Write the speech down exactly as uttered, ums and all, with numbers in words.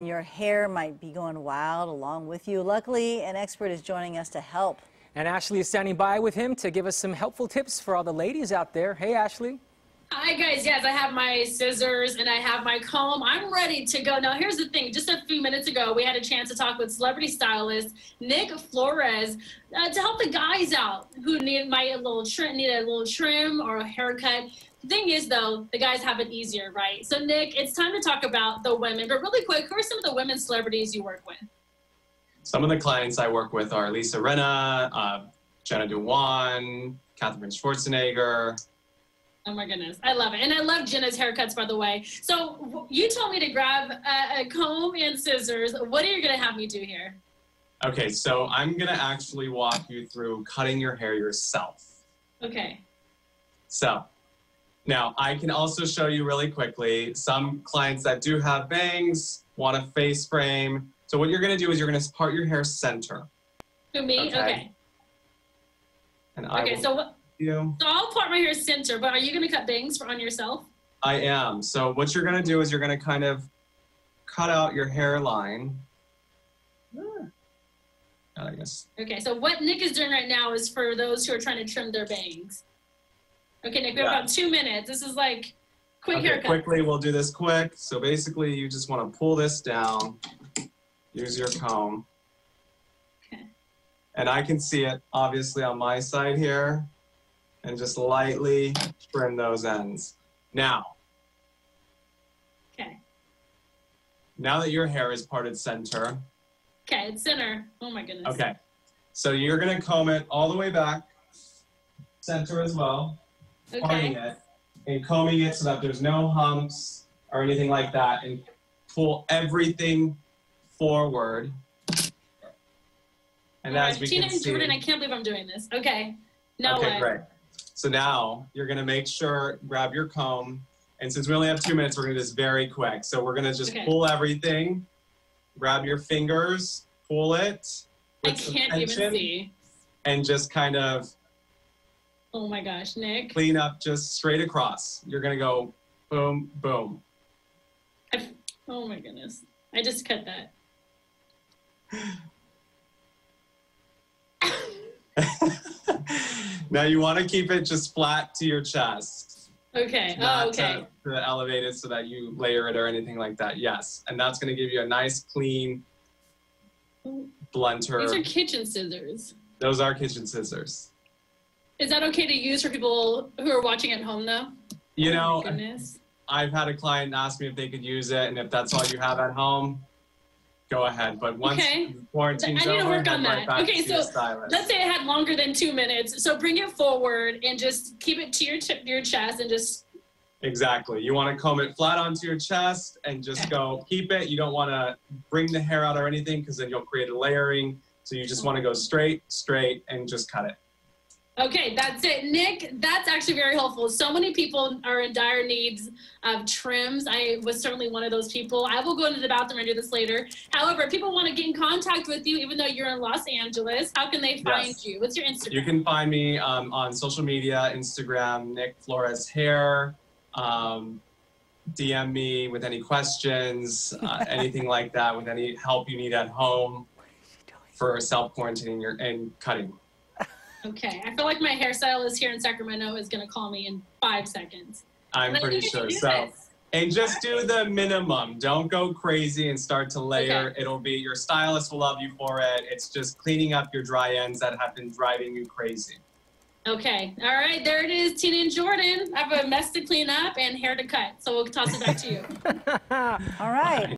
Your hair might be going wild along with you. Luckily, an expert is joining us to help. And Ashley is standing by with him to give us some helpful tips for all the ladies out there. Hey, Ashley. Hi, guys. Yes, I have my scissors and I have my comb. I'm ready to go. Now, here's the thing. Just a few minutes ago, we had a chance to talk with celebrity stylist Nick Flores uh, to help the guys out who need, might a little trim, need a little trim or a haircut. The thing is, though, the guys have it easier, right? So, Nick, it's time to talk about the women. But really quick, who are some of the women celebrities you work with? Some of the clients I work with are Lisa Rinna, uh, Jenna Dewan, Catherine Schwarzenegger. Oh, my goodness. I love it. And I love Jenna's haircuts, by the way. So you told me to grab a, a comb and scissors. What are you going to have me do here? Okay, so I'm going to actually walk you through cutting your hair yourself. Okay. So... Now, I can also show you really quickly some clients that do have bangs, want a face frame. So what you're going to do is you're going to part your hair center. To me? Okay. Okay. And I okay, so, what, you. so I'll part my hair center, but are you going to cut bangs on yourself? I am. So what you're going to do is you're going to kind of cut out your hairline. I guess. Okay, so what Nick is doing right now is for those who are trying to trim their bangs. Okay, Nick, we have yeah. about two minutes. This is like quick okay, haircut. Quickly, we'll do this quick. So basically, you just want to pull this down, use your comb. Okay. And I can see it, obviously, on my side here. And just lightly trim those ends. Now. Okay. Now that your hair is parted center. Okay, it's center. Oh, my goodness. Okay. So you're going to comb it all the way back, center as well. Okay. Parting it and combing it so that there's no humps or anything like that, and pull everything forward. And All as right. we Gina can and see, Jordan, I can't believe I'm doing this. Okay, now okay, what? Great. So now you're gonna make sure grab your comb, and since we only have two minutes, we're gonna do this very quick. So we're gonna just okay. pull everything, grab your fingers, pull it. I can't even see. And just kind of. Oh my gosh, Nick. Clean up just straight across. You're going to go boom, boom. I've, oh my goodness. I just cut that. Now you want to keep it just flat to your chest. Okay. Not oh, okay. To, to elevate it so that you layer it or anything like that. Yes. And that's going to give you a nice, clean, blunter. These are kitchen scissors. Those are kitchen scissors. Is that okay to use for people who are watching at home, though? You know, oh I've had a client ask me if they could use it, and if that's all you have at home, go ahead. But once okay. quarantine's over, I need to work on that. Right okay, so let's say it had longer than two minutes. So bring it forward and just keep it to your ch your chest and just. Exactly. You want to comb it flat onto your chest and just okay. go keep it. You don't want to bring the hair out or anything because then you'll create a layering. So you just want to go straight, straight, and just cut it. Okay, that's it, Nick. That's actually very helpful. So many people are in dire needs of trims. I was certainly one of those people. I will go into the bathroom and do this later. However, if people want to get in contact with you, even though you're in Los Angeles, how can they find yes. you? What's your Instagram? You can find me um, on social media, Instagram, Nick Flores Hair. Um, D M me with any questions, uh, anything like that, with any help you need at home for self-quarantining your, and cutting. Okay, I feel like my hairstylist here in Sacramento is going to call me in five seconds. I'm like, pretty sure so. This. And just do the minimum. Don't go crazy and start to layer. Okay. It'll be, your stylist will love you for it. It's just cleaning up your dry ends that have been driving you crazy. Okay, all right, there it is, Tina and Jordan. I have a mess to clean up and hair to cut, so we'll toss it back to you. All right. Bye.